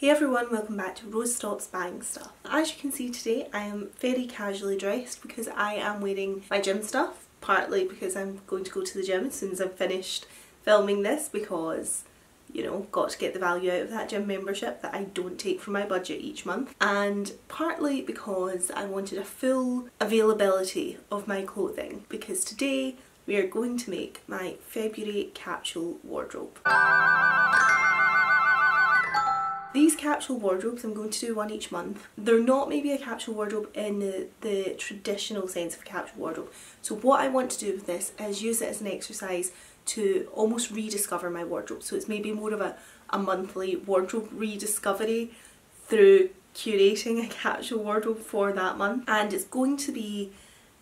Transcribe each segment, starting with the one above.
Hey everyone, welcome back to Rose Stops Buying Stuff. As you can see today, I am very casually dressed because I am wearing my gym stuff, partly because I'm going to go to the gym as soon as I've finished filming this because, you know, got to get the value out of that gym membership that I don't take from my budget each month, and partly because I wanted a full availability of my clothing because today we are going to make my February capsule wardrobe. These capsule wardrobes, I'm going to do one each month. They're not maybe a capsule wardrobe in the traditional sense of a capsule wardrobe. So what I want to do with this is use it as an exercise to almost rediscover my wardrobe. So it's maybe more of a monthly wardrobe rediscovery through curating a capsule wardrobe for that month. And it's going to be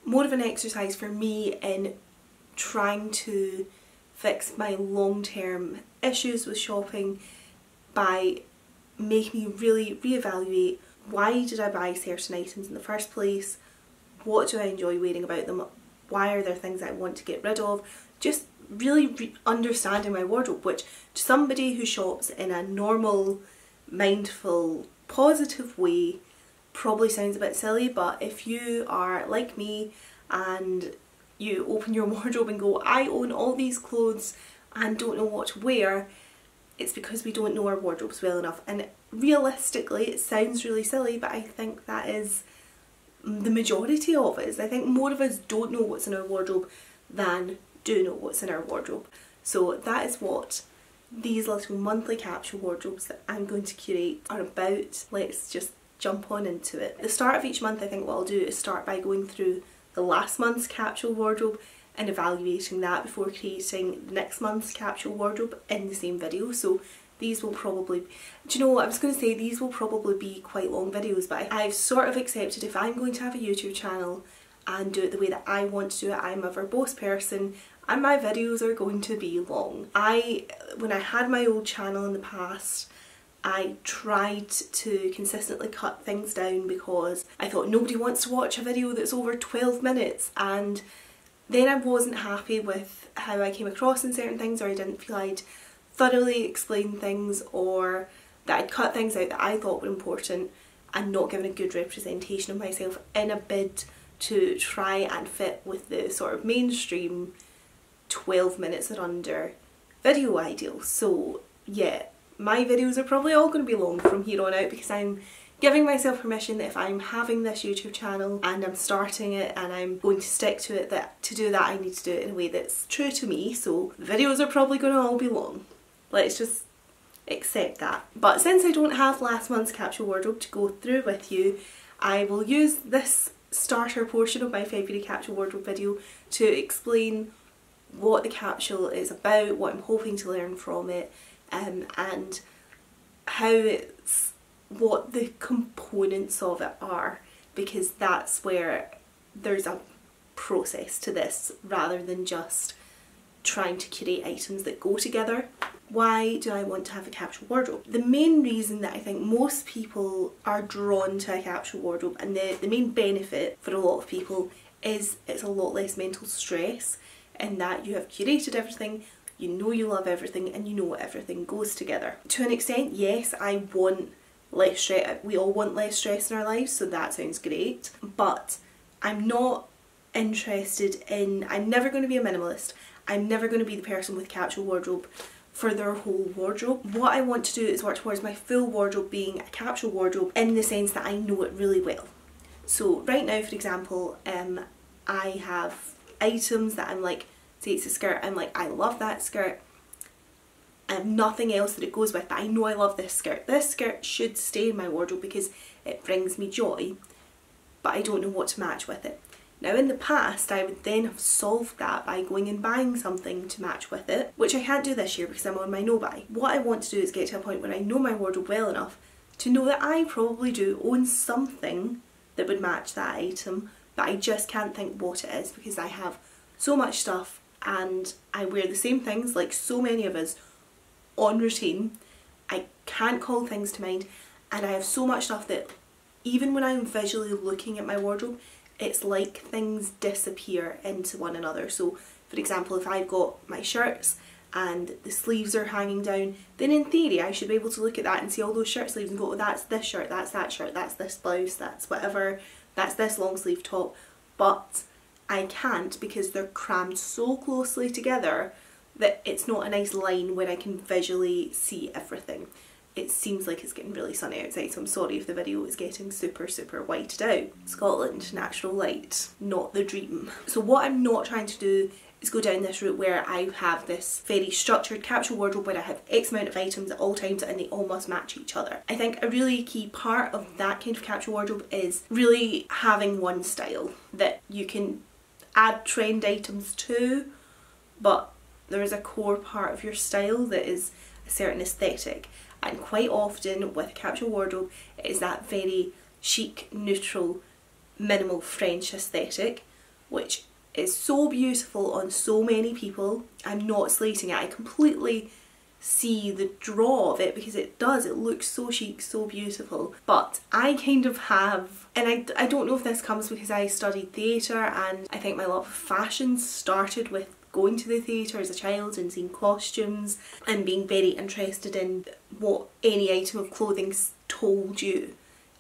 more of an exercise for me in trying to fix my long-term issues with shopping by make me really reevaluate why did I buy certain items in the first place, what do I enjoy wearing about them, why are there things I want to get rid of, just really understanding my wardrobe, which to somebody who shops in a normal, mindful, positive way probably sounds a bit silly, but if you are like me and you open your wardrobe and go, I own all these clothes and don't know what to wear, it's because we don't know our wardrobes well enough. And realistically, it sounds really silly, but I think that is the majority of us. I think more of us don't know what's in our wardrobe than do know what's in our wardrobe. So that is what these little monthly capsule wardrobes that I'm going to curate are about. Let's just jump on into it. At the start of each month, I think what I'll do is start by going through the last month's capsule wardrobe and evaluating that before creating next month's capsule wardrobe in the same video. So these will probably, do you know what I was going to say, these will probably be quite long videos, but I've sort of accepted if I'm going to have a YouTube channel and do it the way that I want to do it, I'm a verbose person and my videos are going to be long. When I had my old channel in the past, I tried to consistently cut things down because I thought nobody wants to watch a video that's over 12 minutes, and then I wasn't happy with how I came across in certain things, or I didn't feel I'd thoroughly explained things, or that I'd cut things out that I thought were important and not given a good representation of myself in a bid to try and fit with the sort of mainstream 12 minutes and under video ideal. So yeah, my videos are probably all going to be long from here on out because I'm giving myself permission that if I'm having this YouTube channel and I'm starting it and I'm going to stick to it, that to do that I need to do it in a way that's true to me, so the videos are probably going to all be long. Let's just accept that. But since I don't have last month's capsule wardrobe to go through with you, I will use this starter portion of my February capsule wardrobe video to explain what the capsule is about, what I'm hoping to learn from it, and how it's what the components of it are, because that's where there's a process to this rather than just trying to curate items that go together. Why do I want to have a capsule wardrobe? The main reason that I think most people are drawn to a capsule wardrobe, and the main benefit for a lot of people, is it's a lot less mental stress in that you have curated everything, you know you love everything, and you know everything goes together. To an extent, yes, I want less stress. We all want less stress in our lives, so that sounds great, but I'm not interested in, I'm never going to be a minimalist, I'm never going to be the person with capsule wardrobe for their whole wardrobe. What I want to do is work towards my full wardrobe being a capsule wardrobe in the sense that I know it really well. So right now, for example, I have items that I'm like, say it's a skirt, I'm like, I love that skirt, I have nothing else that it goes with, but I know I love this skirt. This skirt should stay in my wardrobe because it brings me joy, but I don't know what to match with it. Now in the past, I would then have solved that by going and buying something to match with it, which I can't do this year because I'm on my no buy. What I want to do is get to a point where I know my wardrobe well enough to know that I probably do own something that would match that item, but I just can't think what it is because I have so much stuff and I wear the same things like so many of us on routine. I can't call things to mind, and I have so much stuff that even when I'm visually looking at my wardrobe, it's like things disappear into one another. So for example, if I've got my shirts and the sleeves are hanging down, then in theory I should be able to look at that and see all those shirt sleeves and go, oh, that's this shirt, that's this blouse, that's whatever, that's this long sleeve top. But I can't, because they're crammed so closely together that it's not a nice line when I can visually see everything. It seems like it's getting really sunny outside, so I'm sorry if the video is getting super whited out. Scotland, natural light, not the dream. So what I'm not trying to do is go down this route where I have this very structured capsule wardrobe where I have X amount of items at all times and they all must match each other. I think a really key part of that kind of capsule wardrobe is really having one style that you can add trend items to, but there is a core part of your style that is a certain aesthetic. And quite often with a capsule wardrobe, it is that very chic, neutral, minimal French aesthetic, which is so beautiful on so many people. I'm not slating it, I completely see the draw of it because it does, it looks so chic, so beautiful. But I kind of have, and I don't know if this comes because I studied theatre and I think my love of fashion started with going to the theatre as a child and seeing costumes and being very interested in what any item of clothing told you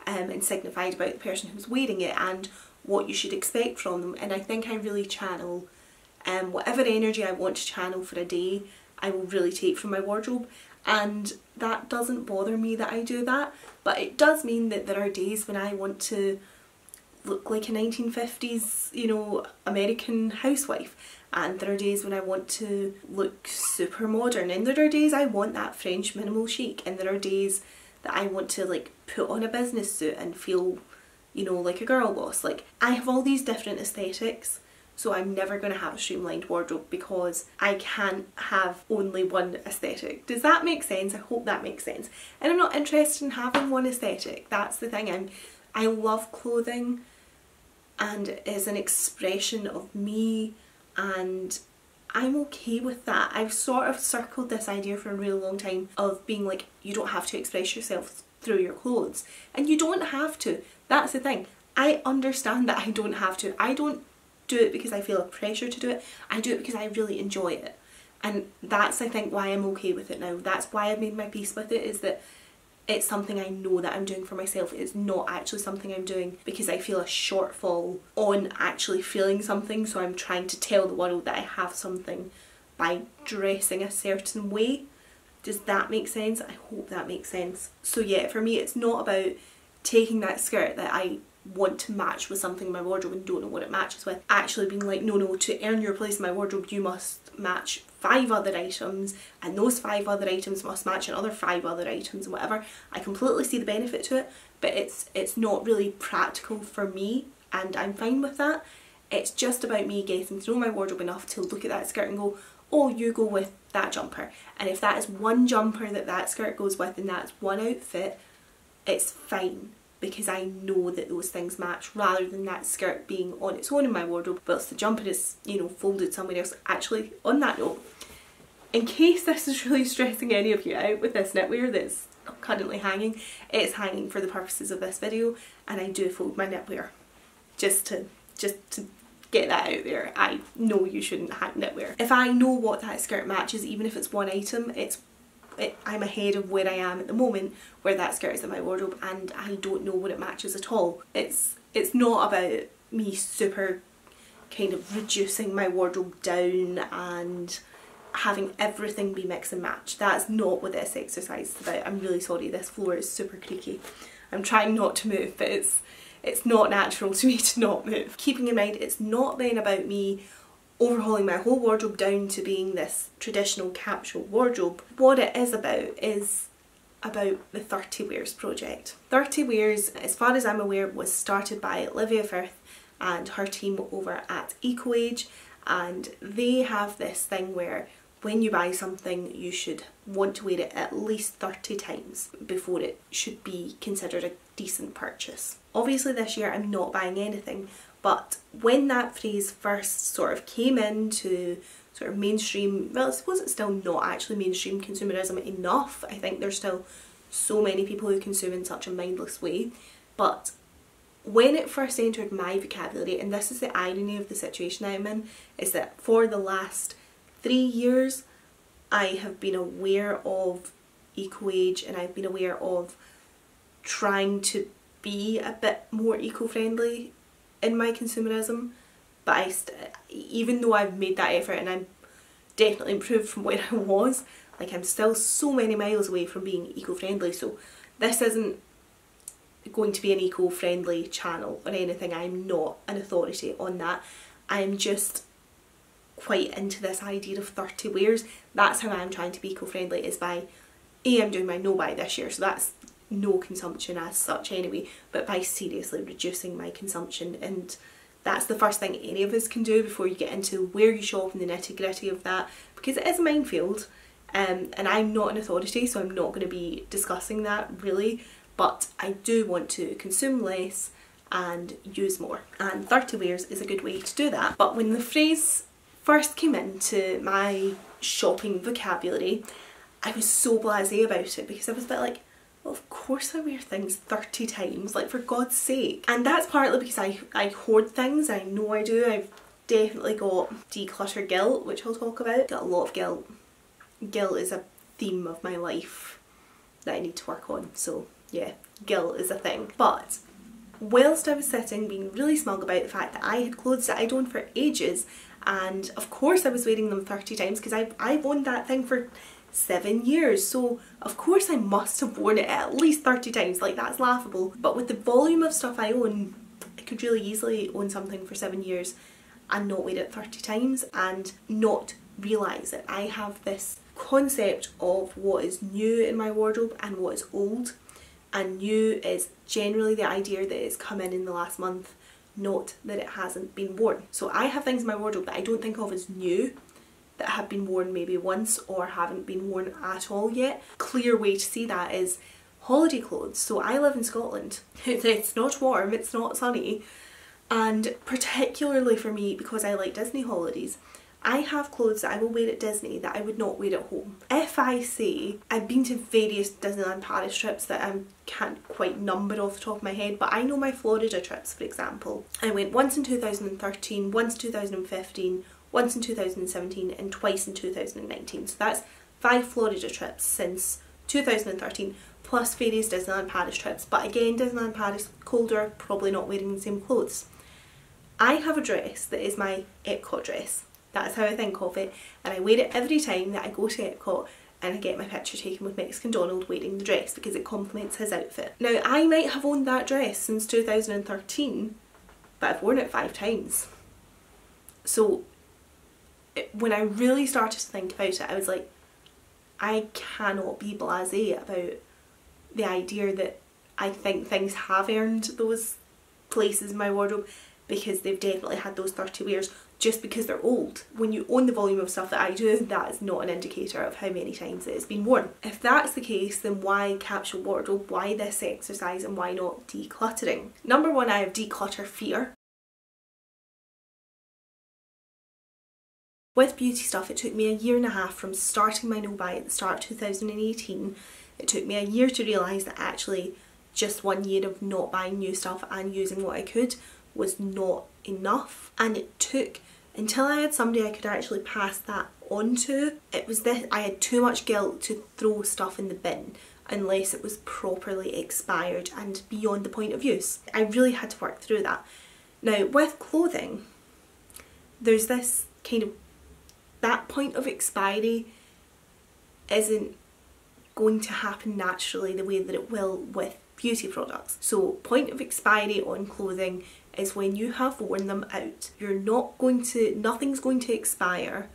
and signified about the person who's wearing it and what you should expect from them. And I think I really channel whatever energy I want to channel for a day, I will really take from my wardrobe, and that doesn't bother me that I do that, but it does mean that there are days when I want to look like a 1950s, you know, American housewife, and there are days when I want to look super modern, and there are days I want that French minimal chic, and there are days that I want to like put on a business suit and feel, you know, like a girl boss. Like, I have all these different aesthetics, so I'm never going to have a streamlined wardrobe because I can't have only one aesthetic. Does that make sense? I hope that makes sense. And I'm not interested in having one aesthetic, that's the thing. I love clothing and it is an expression of me, and I'm okay with that. I've sort of circled this idea for a really long time of being like, you don't have to express yourself through your clothes, and you don't have to. That's the thing. I understand that I don't have to. I don't do it because I feel a pressure to do it. I do it because I really enjoy it, and that's, I think, why I'm okay with it now. That's why I've made my peace with it, is that it's something I know that I'm doing for myself. It's not actually something I'm doing because I feel a shortfall on actually feeling something, so I'm trying to tell the world that I have something by dressing a certain way. Does that make sense? I hope that makes sense. So yeah, for me it's not about taking that skirt that I want to match with something in my wardrobe and don't know what it matches with, actually being like, no, to earn your place in my wardrobe you must match 5 other items, and those 5 other items must match another 5 other items and whatever. I completely see the benefit to it, but it's not really practical for me, and I'm fine with that. It's just about me getting to know my wardrobe enough to look at that skirt and go, oh, you go with that jumper, and if that is one jumper that skirt goes with and that's one outfit, it's fine, because I know that those things match, rather than that skirt being on its own in my wardrobe whilst the jumper is, you know, folded somewhere else. Actually, on that note, in case this is really stressing any of you out with this knitwear that's currently hanging, it's hanging for the purposes of this video, and I do fold my knitwear, just to get that out there. I know you shouldn't hang knitwear. If I know what that skirt matches, even if it's one item, I'm ahead of where I am at the moment where that skirt is in my wardrobe and I don't know what it matches at all. It's not about me super kind of reducing my wardrobe down and having everything be mix and match. That's not what this exercise is about. I'm really sorry, this floor is super creaky. I'm trying not to move, but it's not natural to me to not move. Keeping in mind, it's not then about me overhauling my whole wardrobe down to being this traditional capsule wardrobe. What it is about the 30 Wears project. 30 Wears, as far as I'm aware, was started by Olivia Firth and her team over at EcoAge, and they have this thing where when you buy something you should want to wear it at least 30 times before it should be considered a decent purchase. Obviously this year I'm not buying anything, but when that phrase first sort of came into sort of mainstream, well, I suppose it's still not actually mainstream consumerism enough. I think there's still so many people who consume in such a mindless way. But when it first entered my vocabulary, and this is the irony of the situation I'm in, is that for the last 3 years I have been aware of EcoAge and I've been aware of trying to be a bit more eco-friendly in my consumerism, but even though I've made that effort and I'm definitely improved from where I was, like, I'm still so many miles away from being eco-friendly. So this isn't going to be an eco-friendly channel or anything. I'm not an authority on that. I'm just quite into this idea of thrifty wears. That's how I'm trying to be eco-friendly, is by A, I'm doing my no-buy this year, so that's no consumption as such anyway, but by seriously reducing my consumption. And that's the first thing any of us can do before you get into where you shop and the nitty-gritty of that, because it is a minefield, and I'm not an authority, so I'm not going to be discussing that really, but I do want to consume less and use more, and thrifty wears is a good way to do that. But when the phrase first came into my shopping vocabulary, I was so blasé about it, because I was a bit like, well, of course I wear things 30 times, like, for God's sake. And that's partly because I hoard things, I know I do. I've definitely got declutter guilt, which I'll talk about. Got a lot of guilt. Guilt is a theme of my life that I need to work on, so yeah, guilt is a thing. But whilst I was sitting being really smug about the fact that I had clothes that I'd owned for ages, and of course I was wearing them 30 times, because I've owned that thing for 7 years, so of course I must have worn it at least 30 times, like, that's laughable. But with the volume of stuff I own, I could really easily own something for 7 years and not wear it 30 times and not realise it. I have this concept of what is new in my wardrobe and what is old, and new is generally the idea that it's come in the last month, not that it hasn't been worn. So I have things in my wardrobe that I don't think of as new, that have been worn maybe once or haven't been worn at all yet. Clear way to see that is holiday clothes. So I live in Scotland. It's not warm, it's not sunny, and particularly for me, because I like Disney holidays, I have clothes that I will wear at Disney that I would not wear at home. If I say, I've been to various Disneyland Paris trips that I can't quite number off the top of my head, but I know my Florida trips, for example. I went once in 2013, once in 2015, once in 2017 and twice in 2019. So that's 5 Florida trips since 2013, plus various Disneyland Paris trips. But again, Disneyland Paris, colder, probably not wearing the same clothes. I have a dress that is my Epcot dress. That's how I think of it, and I wear it every time that I go to Epcot, and I get my picture taken with Mexican Donald wearing the dress because it complements his outfit. Now, I might have owned that dress since 2013, but I've worn it 5 times. So when I really started to think about it, I was like, I cannot be blasé about the idea that I think things have earned those places in my wardrobe, because they've definitely had those 30 wears just because they're old. When you own the volume of stuff that I do, that is not an indicator of how many times it's been worn. If that's the case, then why capsule wardrobe? Why this exercise, and why not decluttering? Number one, I have declutter fear. With beauty stuff, it took me a 1.5 years from starting my no-buy at the start of 2018. It took me a year to realise that actually just 1 year of not buying new stuff and using what I could was not enough. And it took until I had somebody I could actually pass that on to. It was this, I had too much guilt to throw stuff in the bin unless it was properly expired and beyond the point of use. I really had to work through that. Now, with clothing, there's this kind of, that point of expiry isn't going to happen naturally the way that it will with beauty products. So point of expiry on clothing is when you have worn them out. You're not going to, nothing's going to expire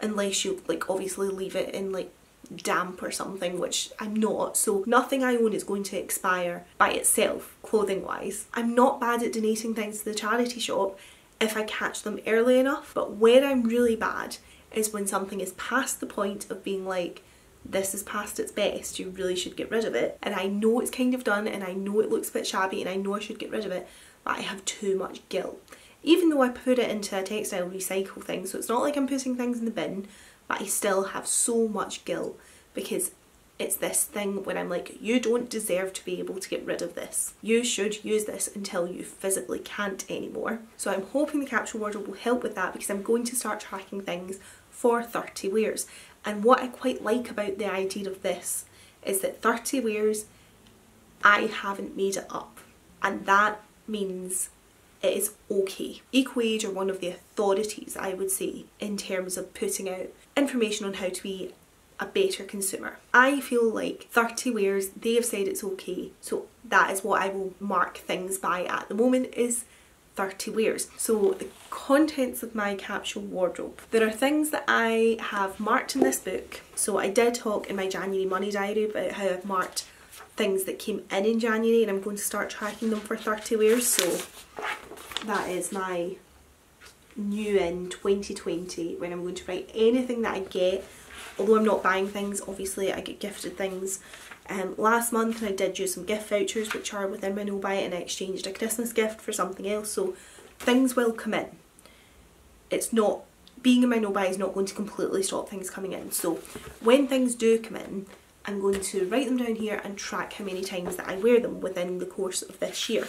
unless you, like, obviously leave it in, like, damp or something, which I'm not. So nothing I own is going to expire by itself, clothing wise. I'm not bad at donating things to the charity shop if I catch them early enough, but where I'm really bad is when something is past the point of being like, this is past its best, you really should get rid of it. And I know it's kind of done, and I know it looks a bit shabby, and I know I should get rid of it, but I have too much guilt. Even though I put it into a textile recycle thing, so it's not like I'm putting things in the bin, but I still have so much guilt, because it's this thing when I'm like, you don't deserve to be able to get rid of this. You should use this until you physically can't anymore. So I'm hoping the capsule wardrobe will help with that, because I'm going to start tracking things for 30 wears. And what I quite like about the idea of this is that 30 wears, I haven't made it up, and that means it is okay. EcoAge are one of the authorities, I would say, in terms of putting out information on how to be a better consumer. I feel like 30 wears, they have said it's okay, so that is what I will mark things by at the moment, is 30 wears. So the contents of my capsule wardrobe. There are things that I have marked in this book. So I did talk in my January money diary about how I've marked things that came in January, and I'm going to start tracking them for 30 wears. So that is my new in 2020, when I'm going to write anything that I get. Although I'm not buying things, obviously I get gifted things. Last month I did use some gift vouchers which are within my no buy, and I exchanged a Christmas gift for something else, so things will come in. It's not, being in my no buy is not going to completely stop things coming in. So when things do come in, I'm going to write them down here and track how many times that I wear them within the course of this year.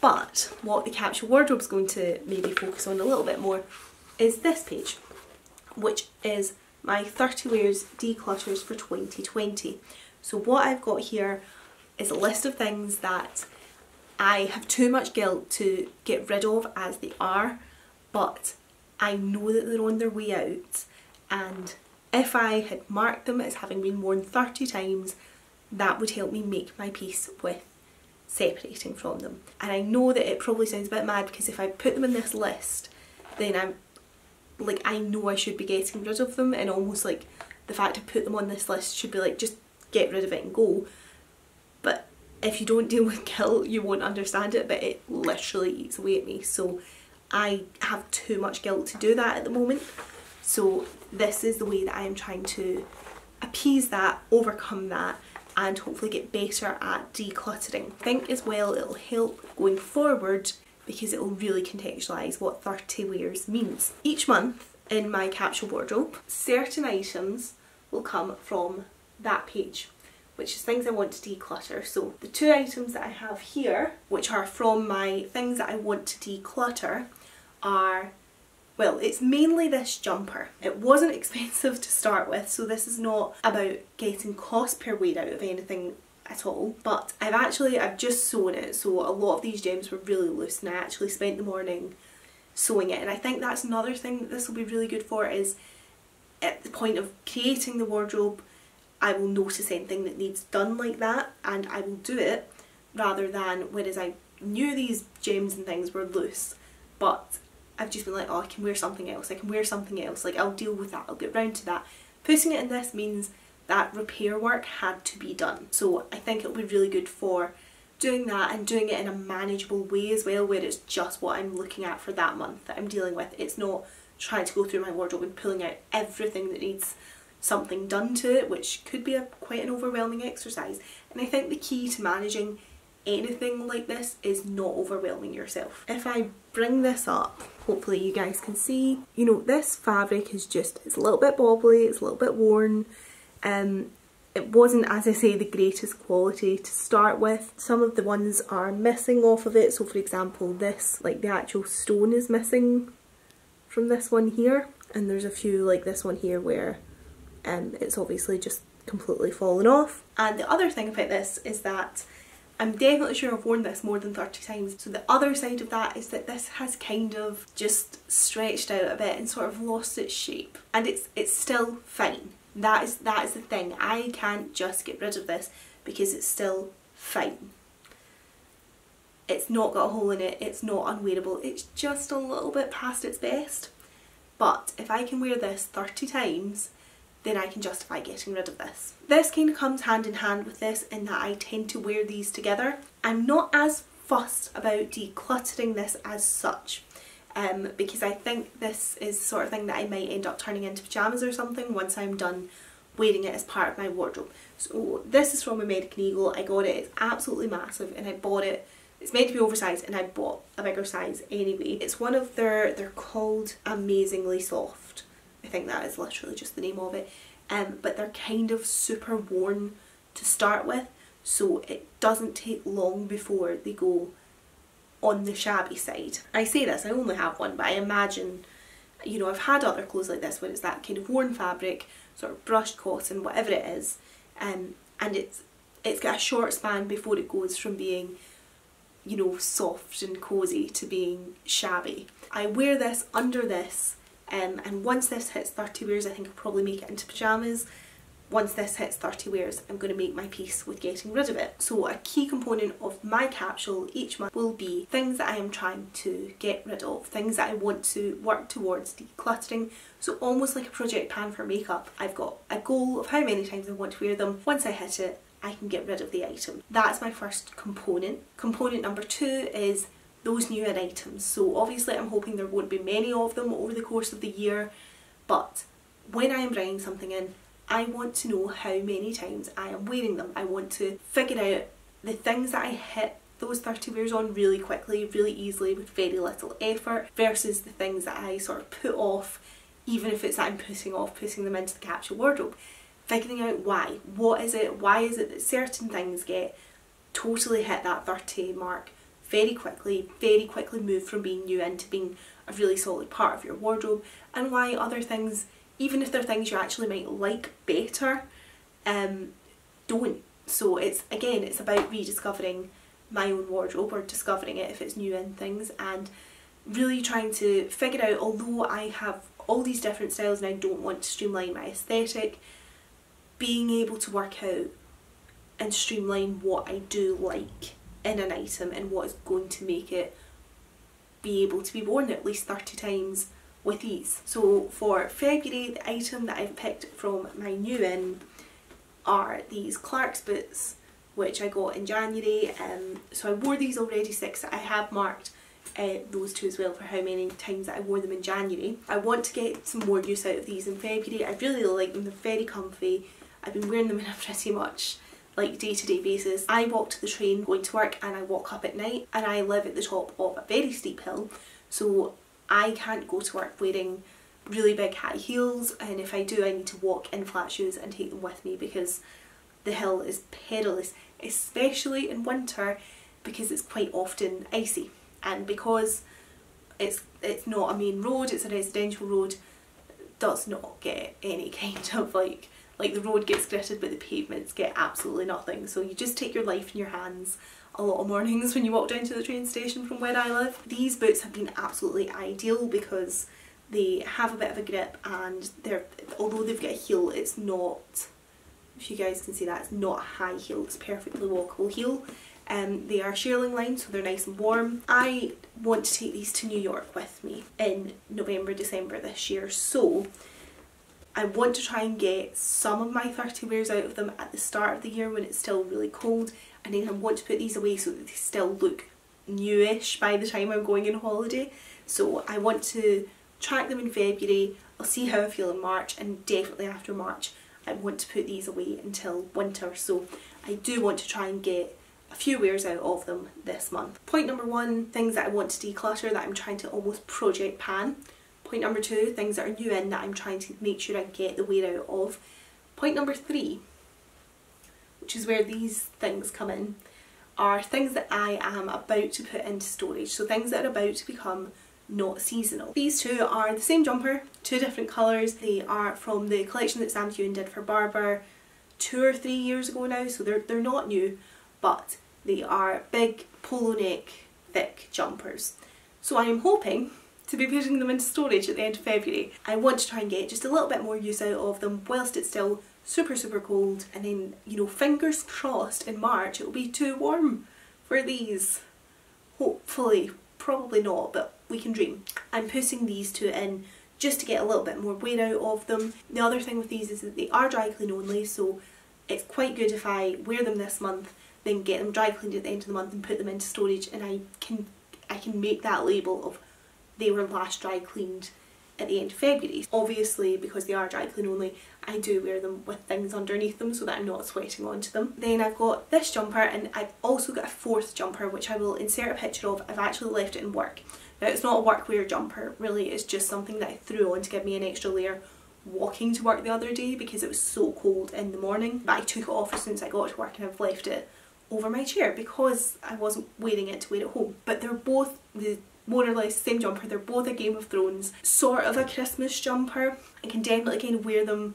But what the capsule wardrobe is going to maybe focus on a little bit more is this page, which is my 30 wears declutters for 2020. So what I've got here is a list of things that I have too much guilt to get rid of as they are, but I know that they're on their way out, and if I had marked them as having been worn 30 times, that would help me make my peace with separating from them. And I know that it probably sounds a bit mad, because if I put them in this list, then I'm like, I know I should be getting rid of them, and almost like the fact I put them on this list should be like, just get rid of it and go. But if you don't deal with guilt, you won't understand it, but it literally eats away at me. So I have too much guilt to do that at the moment. So this is the way that I am trying to appease that, overcome that, and hopefully get better at decluttering. I think as well it'll help going forward, because it'll really contextualise what 30 wears means. Each month in my capsule wardrobe, certain items will come from that page, which is things I want to declutter. So the two items that I have here, which are from my things that I want to declutter, are, well, it's mainly this jumper. It wasn't expensive to start with, so this is not about getting cost per wear out of anything at all, but I've just sewn it, so a lot of these gems were really loose, and I actually spent the morning sewing it. And I think that's another thing that this will be really good for, is at the point of creating the wardrobe, I will notice anything that needs done like that, and I will do it, rather than, whereas I knew these gems and things were loose, but I've just been like, oh, I can wear something else, I can wear something else, like, I'll deal with that, I'll get round to that. Putting it in this means that repair work had to be done. So I think it'll be really good for doing that, and doing it in a manageable way as well, where it's just what I'm looking at for that month that I'm dealing with. It's not trying to go through my wardrobe and pulling out everything that needs something done to it, which could be quite an overwhelming exercise. And I think the key to managing anything like this is not overwhelming yourself. If I bring this up, hopefully you guys can see, you know, this fabric is just, it's a little bit bobbly, it's a little bit worn. It wasn't, as I say, the greatest quality to start with. Some of the ones are missing off of it, so for example this, like the actual stone is missing from this one here, and there's a few like this one here where it's obviously just completely fallen off. And the other thing about this is that I'm definitely sure I've worn this more than 30 times, so the other side of that is that this has kind of just stretched out a bit and sort of lost its shape, and it's still fine. That is the thing, I can't just get rid of this because it's still fine. It's not got a hole in it, it's not unwearable, it's just a little bit past its best. But if I can wear this 30 times, then I can justify getting rid of this. This kind of comes hand in hand with this, in that I tend to wear these together. I'm not as fussed about decluttering this as such. Because I think this is the sort of thing that I might end up turning into pyjamas or something once I'm done wearing it as part of my wardrobe. So this is from American Eagle. I got it, it's absolutely massive, and I bought it, it's meant to be oversized, and I bought a bigger size anyway. It's one of their, they're called Amazingly Soft, I think that is literally just the name of it, but they're kind of super worn to start with, so it doesn't take long before they go on the shabby side. I say this, I only have one, but I imagine you know, I've had other clothes like this where it's that kind of worn fabric, sort of brushed cotton, whatever it is, and it's got a short span before it goes from being, you know, soft and cosy to being shabby. I wear this under this, and once this hits 30 wears, I think I'll probably make it into pyjamas. Once this hits 30 wears, I'm going to make my peace with getting rid of it. So a key component of my capsule each month will be things that I am trying to get rid of, things that I want to work towards decluttering. So almost like a project pan for makeup, I've got a goal of how many times I want to wear them. Once I hit it, I can get rid of the item. That's my first component. Component number two is those newer items. So obviously I'm hoping there won't be many of them over the course of the year, but when I am bringing something in, I want to know how many times I am wearing them. I want to figure out the things that I hit those 30 wears on really quickly, really easily, with very little effort, versus the things that I sort of put off, even if it's that I'm putting off putting them into the capsule wardrobe. Figuring out why. What is it? Why is it that certain things get totally hit that 30 mark very quickly move from being new into being a really solid part of your wardrobe, and why other things, even if they're things you actually might like better, don't. So it's, again, it's about rediscovering my own wardrobe, or discovering it if it's new in things, and really trying to figure out, although I have all these different styles and I don't want to streamline my aesthetic, being able to work out and streamline what I do like in an item and what is going to make it be able to be worn at least 30 times with ease. So for February, the item that I've picked from my new in are these Clarks boots, which I got in January. So I wore these already six. I have marked those two as well for how many times that I wore them in January. I want to get some more use out of these in February. I really like them, they're very comfy. I've been wearing them on a pretty much like day-to-day basis. I walk to the train going to work, and I walk up at night, and I live at the top of a very steep hill, so I can't go to work wearing really big high heels, and if I do, I need to walk in flat shoes and take them with me because the hill is perilous, especially in winter, because it's quite often icy, and because it's not a main road, it's a residential road, it does not get any kind of like the road gets gritted but the pavements get absolutely nothing, so you just take your life in your hands a lot of mornings when you walk down to the train station from where I live. These boots have been absolutely ideal because they have a bit of a grip, and they're, although they've got a heel, it's not, if you guys can see that, it's not a high heel, it's a perfectly walkable heel. They are shearling lined, so they're nice and warm. I want to take these to New York with me in November, December this year, so I want to try and get some of my 30 wears out of them at the start of the year when it's still really cold, and then I want to put these away so that they still look newish by the time I'm going on holiday. So I want to track them in February, I'll see how I feel in March, and definitely after March I want to put these away until winter, so I do want to try and get a few wears out of them this month. Point number one, things that I want to declutter that I'm trying to almost project pan. Point number two, things that are new in that I'm trying to make sure I get the wear out of. Point number three, which is where these things come in, are things that I am about to put into storage, so things that are about to become not seasonal. These two are the same jumper, two different colours. They are from the collection that Sam Huen did for Barbour 2 or 3 years ago now, so they're not new, but they are big polo neck thick jumpers. So I am hoping to be putting them into storage at the end of February. I want to try and get just a little bit more use out of them whilst it's still super cold, and then, you know, fingers crossed in March it'll be too warm for these. Hopefully, probably not, but we can dream. I'm putting these two in just to get a little bit more wear out of them. The other thing with these is that they are dry clean only, so it's quite good if I wear them this month, then get them dry cleaned at the end of the month and put them into storage, and I can make that label of they were last dry cleaned at the end of February. Obviously, because they are dry clean only, I do wear them with things underneath them so that I'm not sweating onto them. Then I've got this jumper, and I've also got a fourth jumper which I will insert a picture of. I've actually left it in work. Now, it's not a workwear jumper really, it's just something that I threw on to give me an extra layer walking to work the other day because it was so cold in the morning. But I took it off as soon as I got to work, and I've left it over my chair because I wasn't wearing it to wear at home. But they're both the more or less the same jumper. They're both a Game of Thrones, sort of a Christmas jumper. I can definitely kind of wear them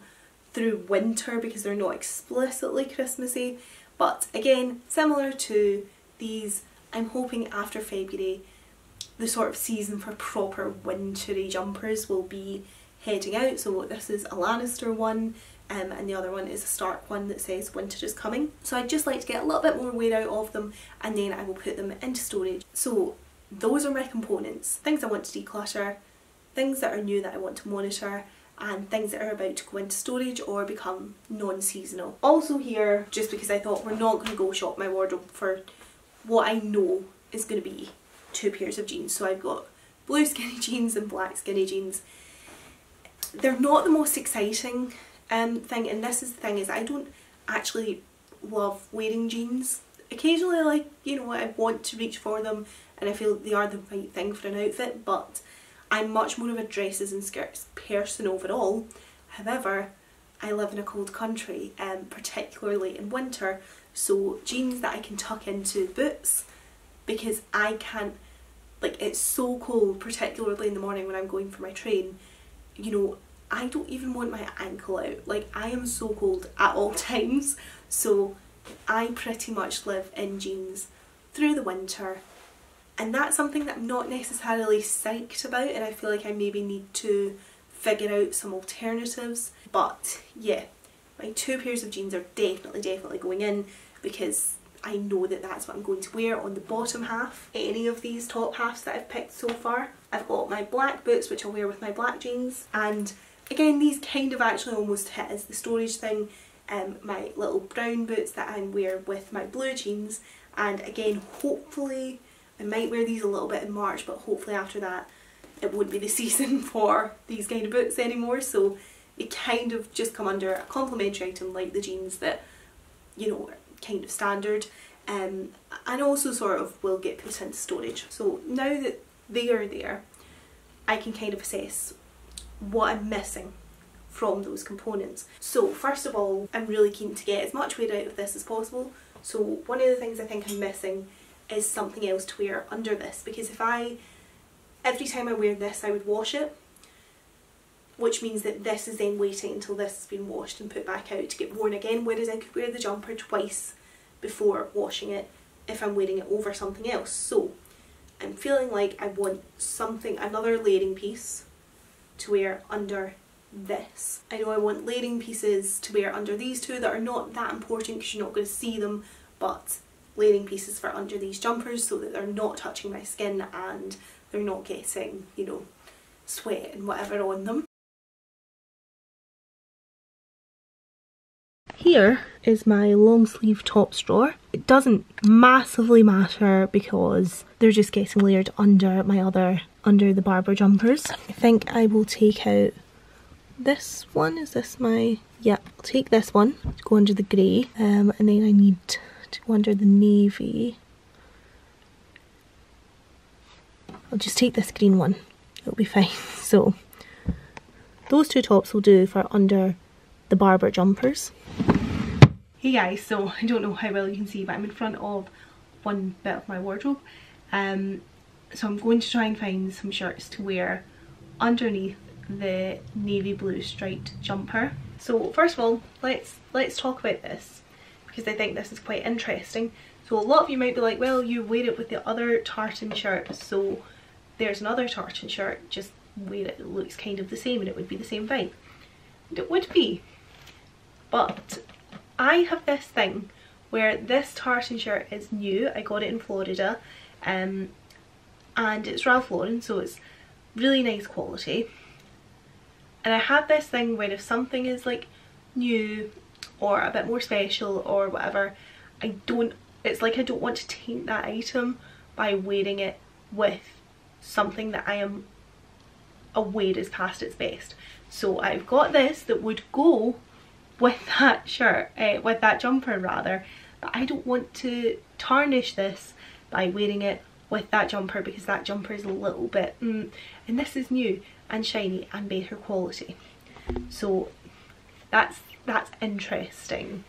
through winter because they're not explicitly Christmassy. But again, similar to these, I'm hoping after February, the sort of season for proper wintry jumpers will be heading out. So this is a Lannister one, and the other one is a Stark one that says winter is coming. So I'd just like to get a little bit more wear out of them, and then I will put them into storage. So those are my components, things I want to declutter, things that are new that I want to monitor, and things that are about to go into storage or become non-seasonal. Also here, just because I thought we're not going to go shop my wardrobe for what I know is going to be two pairs of jeans. So I've got blue skinny jeans and black skinny jeans. They're not the most exciting thing, and this is the thing, is I don't actually love wearing jeans. Occasionally, like, you know, I want to reach for them and I feel they are the right thing for an outfit, but I'm much more of a dresses and skirts person overall. However, I live in a cold country, particularly in winter, so jeans that I can tuck into boots, because I can't, like, it's so cold, particularly in the morning when I'm going for my train, you know, I don't even want my ankle out. Like, I am so cold at all times, so I pretty much live in jeans through the winter. And that's something that I'm not necessarily psyched about, and I feel like I maybe need to figure out some alternatives. But yeah, my two pairs of jeans are definitely going in, because I know that that's what I'm going to wear on the bottom half, any of these top halves that I've picked so far. I've got my black boots, which I'll wear with my black jeans, and again, these kind of actually almost hit as the storage thing. My little brown boots that I wear with my blue jeans, and again, hopefully, I might wear these a little bit in March, but hopefully after that it won't be the season for these kind of boots anymore, so they kind of just come under a complimentary item like the jeans that, you know, are kind of standard, and also sort of will get put into storage. So now that they are there, I can kind of assess what I'm missing from those components. So first of all, I'm really keen to get as much wear out of this as possible, so one of the things I think I'm missing is something else to wear under this, because if every time I wear this I would wash it, which means that this is then waiting until this has been washed and put back out to get worn again, whereas I could wear the jumper twice before washing it if I'm wearing it over something else. So I'm feeling like I want something, another layering piece to wear under this. I know I want layering pieces to wear under these two that are not that important because you're not going to see them, but layering pieces for under these jumpers so that they're not touching my skin and they're not getting, you know, sweat and whatever on them. Here is my long sleeve top drawer. It doesn't massively matter because they're just getting layered under my other, under the Barbour jumpers. I think I will take out this one. Is this my, yeah, I'll take this one to go under the grey, and then I need to go under the navy. I'll just take this green one, it'll be fine. So those two tops will do for under the Barbour jumpers. Hey guys, so I don't know how well you can see, but I'm in front of one bit of my wardrobe, so I'm going to try and find some shirts to wear underneath the navy blue striped jumper. So first of all, let's talk about this, because I think this is quite interesting. So a lot of you might be like, well, you wear it with the other tartan shirt, so there's another tartan shirt, just wear it, it looks kind of the same and it would be the same vibe. And it would be, but I have this thing where this tartan shirt is new. I got it in Florida, and it's Ralph Lauren, so it's really nice quality, and I have this thing where if something is like new or a bit more special or whatever, it's like I don't want to taint that item by wearing it with something that I am aware is past its best. So I've got this that would go with that shirt, with that jumper rather, but I don't want to tarnish this by wearing it with that jumper, because that jumper is a little bit and this is new and shiny and better quality. So that's interesting.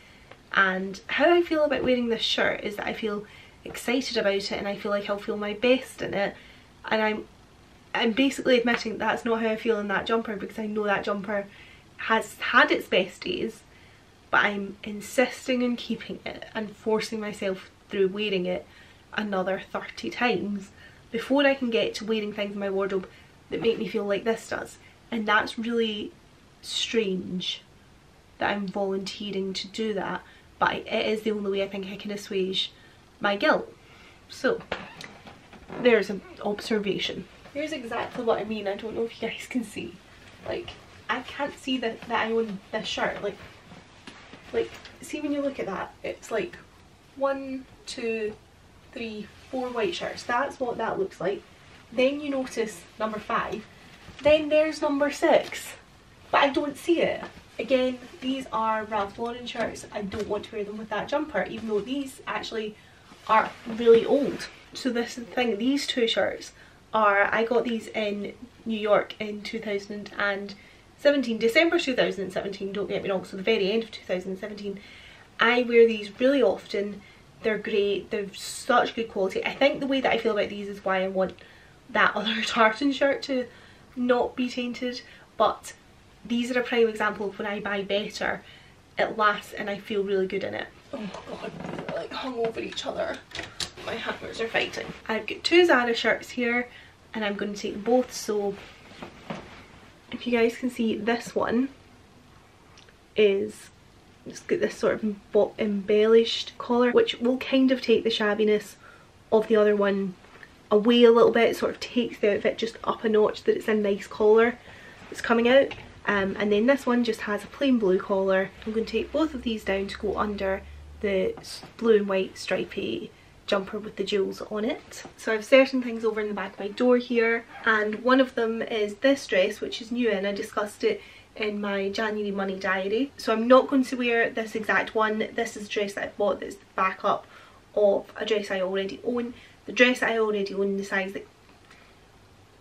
And how I feel about wearing this shirt is that I feel excited about it and I feel like I'll feel my best in it, and I'm basically admitting that's not how I feel in that jumper, because I know that jumper has had its best days, but I'm insisting on keeping it and forcing myself through wearing it another 30 times before I can get to wearing things in my wardrobe that make me feel like this does. And that's really strange that I'm volunteering to do that, but it is the only way I think I can assuage my guilt. So there's an observation. Here's exactly what I mean. I don't know if you guys can see, like, I can't see that I own this shirt. Like see, when you look at that, it's like 1, 2, 3, 4 white shirts. That's what that looks like. Then you notice number 5, then there's number 6, but I don't see it. Again, these are Ralph Lauren shirts. I don't want to wear them with that jumper, even though these actually are really old. So this is the thing, these two shirts are, I got these in New York in 2017, December 2017, don't get me wrong, so the very end of 2017. I wear these really often. They're great, they're such good quality. I think the way that I feel about these is why I want that other tartan shirt to not be tainted, but these are a prime example of when I buy better, it lasts and I feel really good in it. Oh god, they're like hung over each other. My hammers are fighting. I've got 2 Zara shirts here and I'm going to take them both. So if you guys can see, this one is, it's got this sort of embellished collar, which will kind of take the shabbiness of the other one away a little bit. It sort of takes the outfit just up a notch, that it's a nice collar that's coming out. And then this one just has a plain blue collar. I'm going to take both of these down to go under the blue and white stripy jumper with the jewels on it. So I've certain things over in the back of my door here, and one of them is this dress, which is new, and I discussed it in my January money diary. So I'm not going to wear this exact one. This is a dress that I bought that's the backup of a dress I already own. The dress I already own, the size that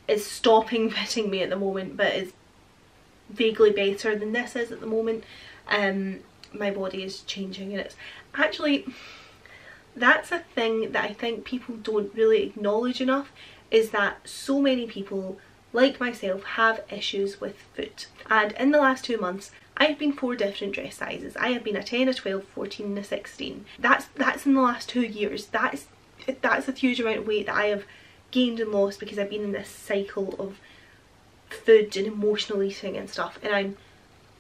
is stopping fitting me at the moment, but is vaguely better than this is at the moment. My body is changing, and it's actually, that's a thing that I think people don't really acknowledge enough, is that so many people like myself have issues with foot. And in the last 2 months I've been 4 different dress sizes. I have been a 10, a 12, 14 and a 16. That's in the last 2 years. That's a huge amount of weight that I have gained and lost, because I've been in this cycle of food and emotional eating and stuff, and I'm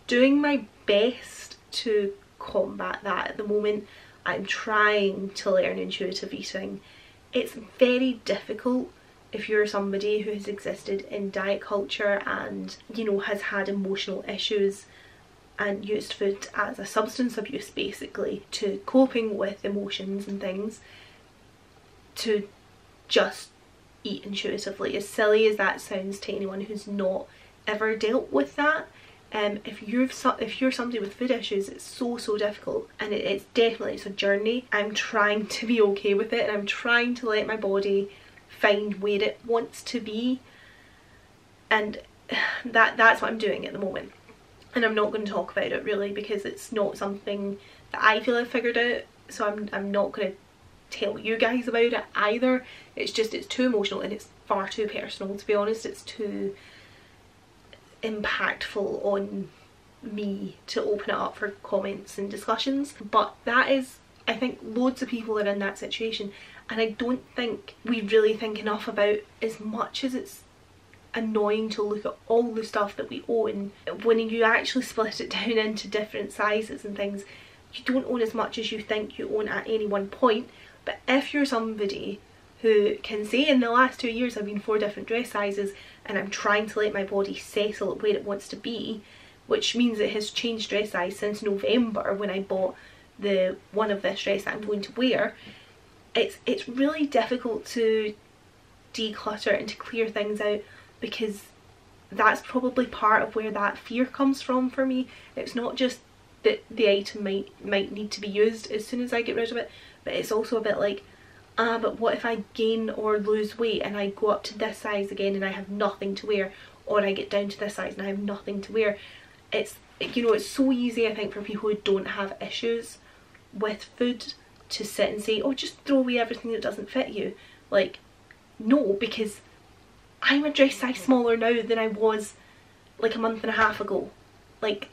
doing my best to combat that at the moment. I'm trying to learn intuitive eating. It's very difficult if you're somebody who has existed in diet culture and, you know, has had emotional issues and used food as a substance abuse basically to coping with emotions and things, to just eat intuitively. As silly as that sounds to anyone who's not ever dealt with that, if you're somebody with food issues, it's so difficult, and it's definitely, it's a journey. I'm trying to be okay with it, and I'm trying to let my body find where it wants to be, and that's what I'm doing at the moment. And I'm not going to talk about it really, because it's not something that I feel I've figured out, so I'm not going to tell you guys about it either. It's just, it's too emotional and it's far too personal, to be honest. It's too impactful on me to open it up for comments and discussions, but that is, I think loads of people are in that situation, and I don't think we really think enough about, as much as it's annoying to look at all the stuff that we own, when you actually split it down into different sizes and things, you don't own as much as you think you own at any one point. But if you're somebody who can say, in the last 2 years I've been 4 different dress sizes and I'm trying to let my body settle where it wants to be, which means it has changed dress size since November when I bought the one of this dress that I'm going to wear, it's really difficult to declutter and to clear things out, because that's probably part of where that fear comes from for me. It's not just that the item might need to be used as soon as I get rid of it, but it's also a bit like, but what if I gain or lose weight and I go up to this size again and I have nothing to wear, or I get down to this size and I have nothing to wear. It's, you know, it's so easy I think for people who don't have issues with food to sit and say, oh, just throw away everything that doesn't fit you. Like, no, because I'm a dress size smaller now than I was like a month and a half ago. Like,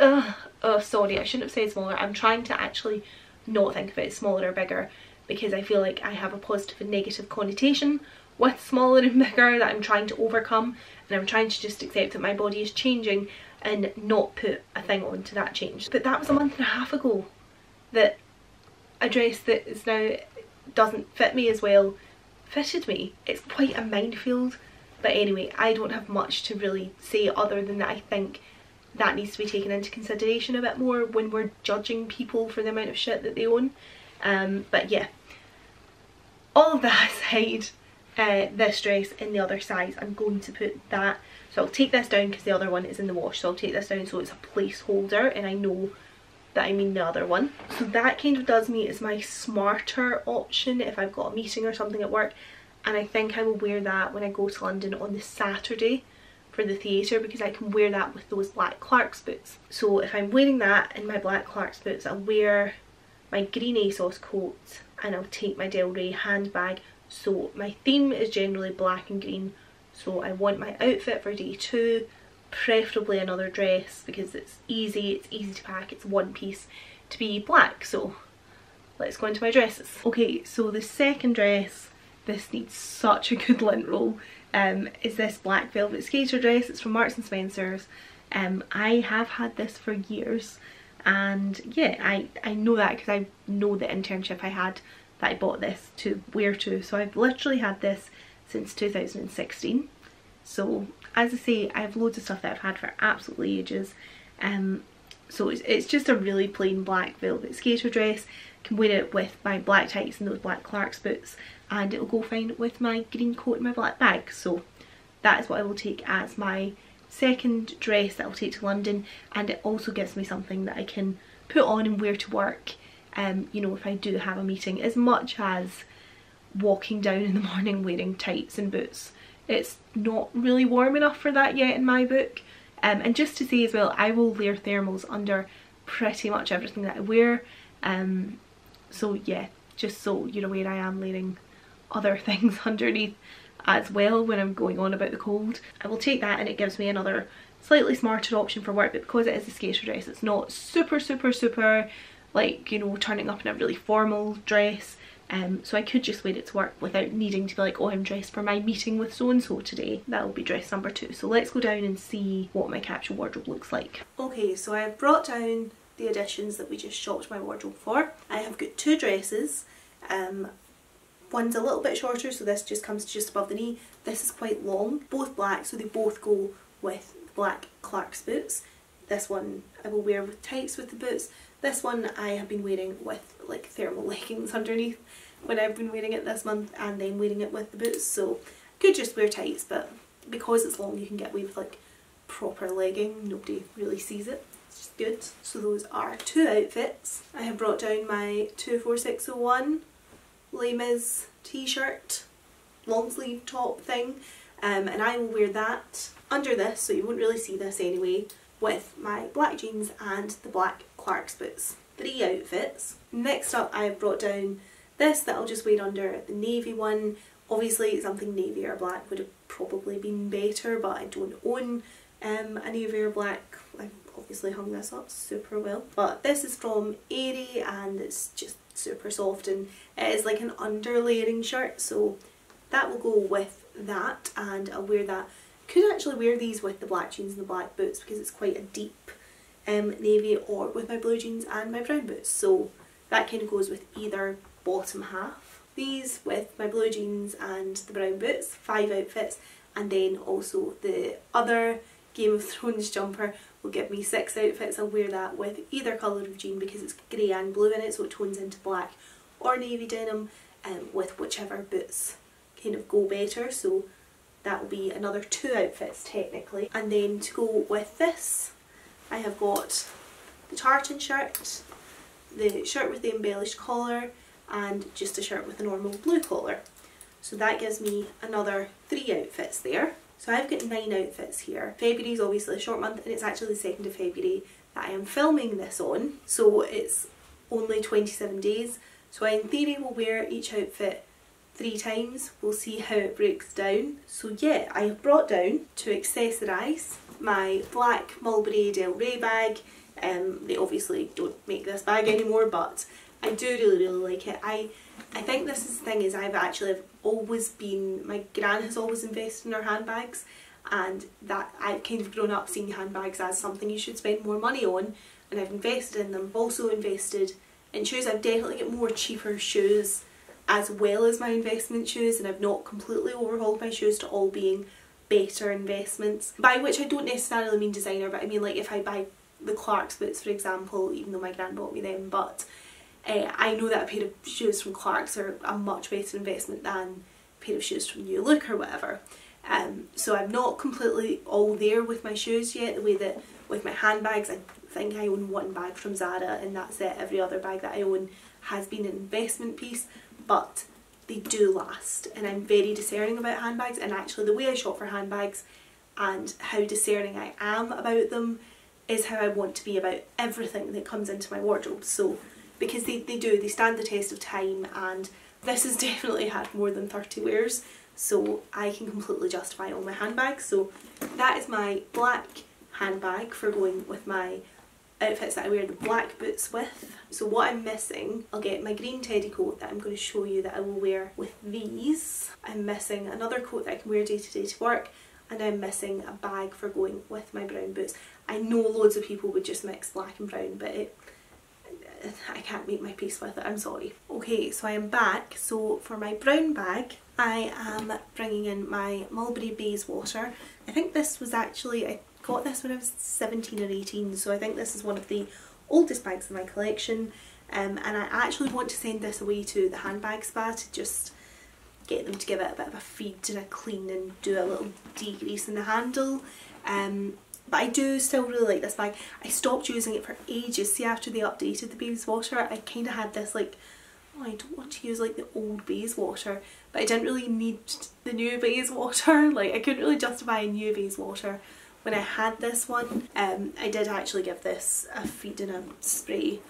oh sorry, I shouldn't have said smaller. I'm trying to actually not think about smaller or bigger, because I feel like I have a positive and negative connotation with smaller and bigger that I'm trying to overcome, and I'm trying to just accept that my body is changing and not put a thing onto that change. But that was a month and a half ago that a dress that is now doesn't fit me as well fitted me. It's quite a minefield, but anyway, I don't have much to really say other than that I think that needs to be taken into consideration a bit more when we're judging people for the amount of shit that they own. But yeah, all of that aside, this dress in the other size, I'm going to put that, so I'll take this down because the other one is in the wash, so I'll take this down so it's a placeholder and I know that I mean the other one. So that kind of does me as my smarter option if I've got a meeting or something at work, and I think I will wear that when I go to London on the Saturday for the theatre, because I can wear that with those black Clarks boots. So if I'm wearing that in my black Clarks boots, I'll wear my green ASOS coat and I'll take my Del Rey handbag. So my theme is generally black and green, so I want my outfit for day two, preferably another dress, because it's easy to pack, it's one piece, to be black. So let's go into my dresses. Okay, so the second dress, this needs such a good lint roll, is this black velvet skater dress. It's from Marks and Spencers. I have had this for years, and yeah, I know that because I know the internship I had that I bought this to wear to, so I've literally had this since 2016. So as I say, I have loads of stuff that I've had for absolutely ages. So it's just a really plain black velvet skater dress. I can wear it with my black tights and those black Clarks boots, and it'll go fine with my green coat and my black bag. So that is what I will take as my second dress that I'll take to London, and it also gives me something that I can put on and wear to work, you know, if I do have a meeting, as much as walking down in the morning wearing tights and boots. It's not really warm enough for that yet in my book. And just to say as well, I will layer thermals under pretty much everything that I wear. So yeah, just so you're aware, I am layering other things underneath as well when I'm going on about the cold. I will take that, and it gives me another slightly smarter option for work, but because it is a skater dress, it's not super like, you know, turning up in a really formal dress. So I could just wear it to work without needing to be like, oh, I'm dressed for my meeting with so-and-so today. That'll be dress number two. So let's go down and see what my capsule wardrobe looks like. Okay, so I have brought down the additions that we just shopped my wardrobe for. I have got two dresses. One's a little bit shorter, so this just comes to just above the knee. This is quite long, both black, so they both go with black Clarks boots. This one I will wear with tights with the boots. This one I have been wearing with like thermal leggings underneath when I've been wearing it this month, and then wearing it with the boots. So I could just wear tights, but because it's long you can get away with like proper legging, nobody really sees it, it's just good. So those are two outfits. I have brought down my 24601 Les Mis t-shirt, long sleeve top thing, and I will wear that under this, so you won't really see this anyway, with my black jeans and the black Clarks boots. Three outfits. Next up, I have brought down this that I'll just wear under the navy one. Obviously something navy or black would have probably been better, but I don't own a navy or black. I've obviously hung this up super well, but this is from Aerie and it's just super soft, and it is like an underlayering shirt, so that will go with that, and I'll wear that. Could actually wear these with the black jeans and the black boots because it's quite a deep navy, or with my blue jeans and my brown boots, so that kind of goes with either bottom half. These with my blue jeans and the brown boots, five outfits, and then also the other Game of Thrones jumper will give me six outfits. I'll wear that with either colour of jean because it's grey and blue in it, so it tones into black or navy denim, with whichever boots kind of go better, so that will be another two outfits technically. And then to go with this, I have got the tartan shirt, the shirt with the embellished collar, and just a shirt with a normal blue collar. So that gives me another three outfits there. So I've got nine outfits here. February is obviously a short month, and it's actually the 2nd of February that I am filming this on, so it's only 27 days. So I in theory will wear each outfit three times. We'll see how it breaks down. So yeah, I have brought down to accessorise my black Mulberry Del Rey bag. They obviously don't make this bag anymore, but I do really like it. I think this is the thing, is I've always been, my gran has always invested in her handbags, and that I've kind of grown up seeing handbags as something you should spend more money on, and I've invested in them. I've also invested in shoes. I've definitely got more cheaper shoes as well as my investment shoes, and I've not completely overhauled my shoes to all being better investments, by which I don't necessarily mean designer, but I mean like if I buy the Clarks boots, for example, even though my gran bought me them, but I know that a pair of shoes from Clarks are a much better investment than a pair of shoes from New Look or whatever. So I'm not completely all there with my shoes yet, the way that with my handbags, I think I own one bag from Zara and that's it. Every other bag that I own has been an investment piece, but they do last, and I'm very discerning about handbags, and actually the way I shop for handbags and how discerning I am about them is how I want to be about everything that comes into my wardrobe. So because they stand the test of time, and this has definitely had more than 30 wears, so I can completely justify all my handbags. So that is my black handbag for going with my outfits that I wear the black boots with. So what I'm missing, I'll get my green teddy coat that I'm going to show you that I will wear with these. I'm missing another coat that I can wear day to day to work, and I'm missing a bag for going with my brown boots. I know loads of people would just mix black and brown, but I can't make my peace with it, I'm sorry. Okay, so I am back. So for my brown bag, I am bringing in my Mulberry Bayswater. I think this was actually, I got this when I was 17 or 18, so I think this is one of the oldest bags in my collection. And I actually want to send this away to the Handbags Bath to just get them to give it a bit of a feed and a clean and do a little degrease in the handle. But I do still really like this bag. I stopped using it for ages. See, after they updated the Bayswater, I kind of had this like, oh, I don't want to use like the old Bayswater, but I didn't really need the new Bayswater. Like, I couldn't really justify a new Bayswater when I had this one. I did actually give this a feed and a spray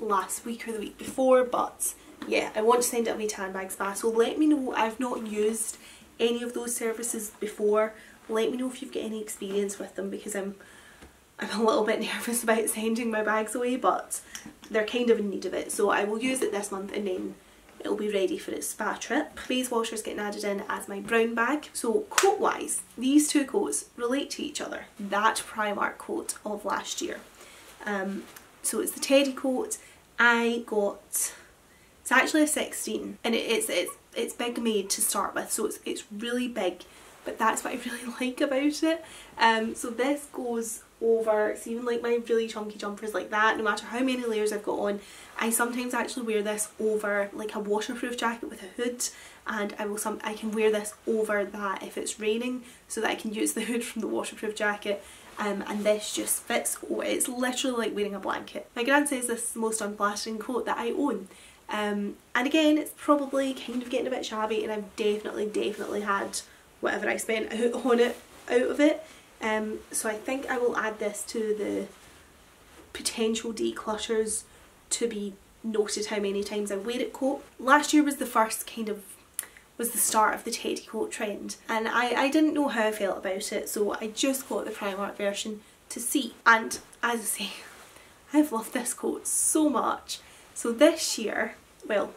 last week or the week before, but yeah, I want to send it away to Handbags Bath. So let me know, I've not used any of those services before. Let me know if you've got any experience with them, because I'm a little bit nervous about sending my bags away, but they're kind of in need of it. So I will use it this month and then it'll be ready for its spa trip. Bayswater's getting added in as my brown bag. So coat wise, these two coats relate to each other. That Primark coat of last year. So it's the teddy coat. I got, it's actually a 16, and it's big made to start with, so it's really big, but that's what I really like about it. So this goes over, it's even like my really chunky jumpers like that, no matter how many layers I've got on. I sometimes actually wear this over like a waterproof jacket with a hood, and I can wear this over that if it's raining, so that I can use the hood from the waterproof jacket. And this just fits, it's literally like wearing a blanket. My gran says this is the most unflattering coat that I own. And again, it's probably kind of getting a bit shabby, and I've definitely had whatever I spent out on it out of it. So I think I will add this to the potential declutters to be noted how many times I wear it coat. Last year was the first kind of, was the start of the teddy coat trend, and I didn't know how I felt about it, so I just got the Primark version to see, and as I say, I've loved this coat so much. So this year, well,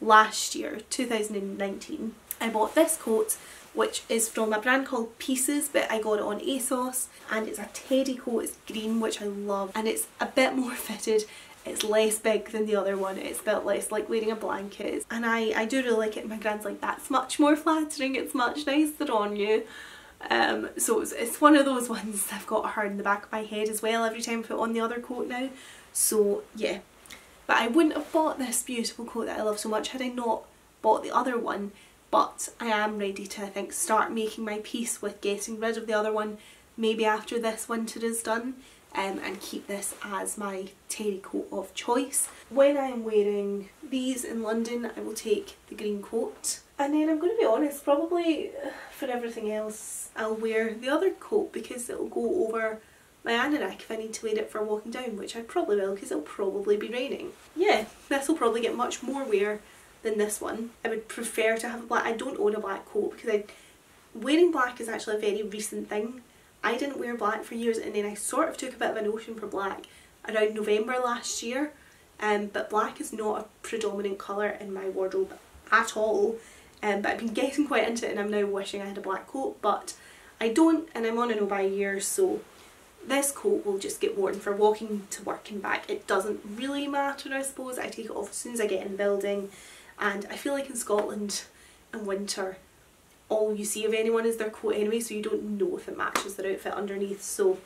last year, 2019, I bought this coat, which is from a brand called Pieces, but I got it on ASOS, and it's a teddy coat. It's green, which I love, and it's a bit more fitted. It's less big than the other one. It's a bit less like wearing a blanket, and I do really like it. My gran's like, that's much more flattering, it's much nicer on you. So it's one of those ones I've got her in the back of my head as well every time I put on the other coat now. So yeah, but I wouldn't have bought this beautiful coat that I love so much had I not bought the other one. But I am ready to, I think, start making my peace with getting rid of the other one, maybe after this winter is done, and keep this as my teddy coat of choice. When I am wearing these in London, I will take the green coat, and then I'm going to be honest, probably for everything else I'll wear the other coat, because it'll go over my anorak if I need to wear it for walking down, which I probably will, because it'll probably be raining. Yeah, this will probably get much more wear than this one. I would prefer to have a black. I don't own a black coat because wearing black is actually a very recent thing. I didn't wear black for years, and then I sort of took a bit of a notion for black around November last year, but black is not a predominant colour in my wardrobe at all, but I've been getting quite into it and I'm now wishing I had a black coat, but I don't, and I'm on a no buy year, so this coat will just get worn for walking to work and back. It doesn't really matter, I suppose. I take it off as soon as I get in the building, and I feel like in Scotland in winter all you see of anyone is their coat anyway, so you don't know if it matches their outfit underneath. So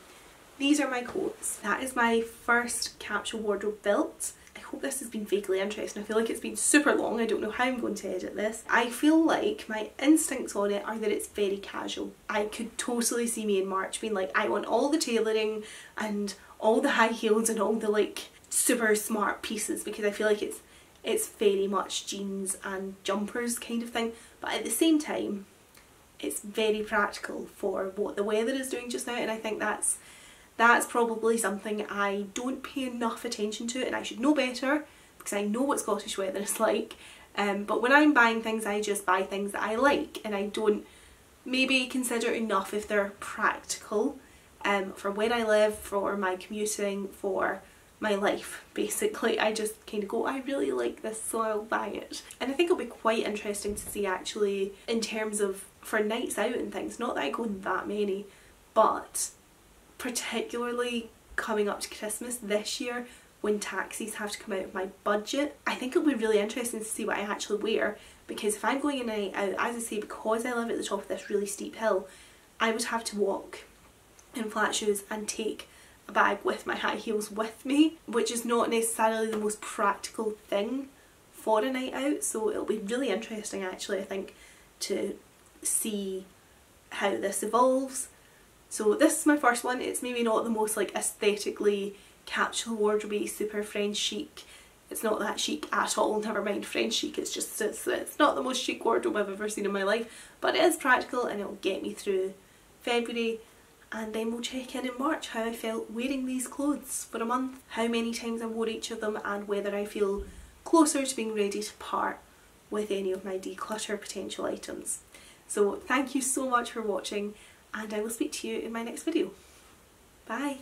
these are my coats. That is my first capsule wardrobe built. I hope this has been vaguely interesting. I feel like it's been super long. I don't know how I'm going to edit this. I feel like my instincts on it are that it's very casual. I could totally see me in March being like, I want all the tailoring and all the high heels and all the like super smart pieces, because I feel like it's very much jeans and jumpers kind of thing, but at the same time it's very practical for what the weather is doing just now, and I think that's probably something I don't pay enough attention to, and I should know better because I know what Scottish weather is like, but when I'm buying things I just buy things that I like, and I don't maybe consider enough if they're practical for where I live, for my commuting, for my life basically. I just kind of go, I really like this so I'll buy it. And I think it'll be quite interesting to see actually in terms of for nights out and things, not that I go in that many, but particularly coming up to Christmas this year when taxis have to come out of my budget, I think it'll be really interesting to see what I actually wear, because if I'm going a night out, as I say, because I live at the top of this really steep hill, I would have to walk in flat shoes and take a bag with my high heels with me, which is not necessarily the most practical thing for a night out. So it'll be really interesting actually, I think, to see how this evolves. So this is my first one. It's maybe not the most like aesthetically capsule wardrobe, super French chic. It's not that chic at all, never mind French chic, it's just it's not the most chic wardrobe I've ever seen in my life, but it is practical and it'll get me through February, and then we'll check in March how I felt wearing these clothes for a month, how many times I wore each of them, and whether I feel closer to being ready to part with any of my declutter potential items. So thank you so much for watching, and I will speak to you in my next video. Bye!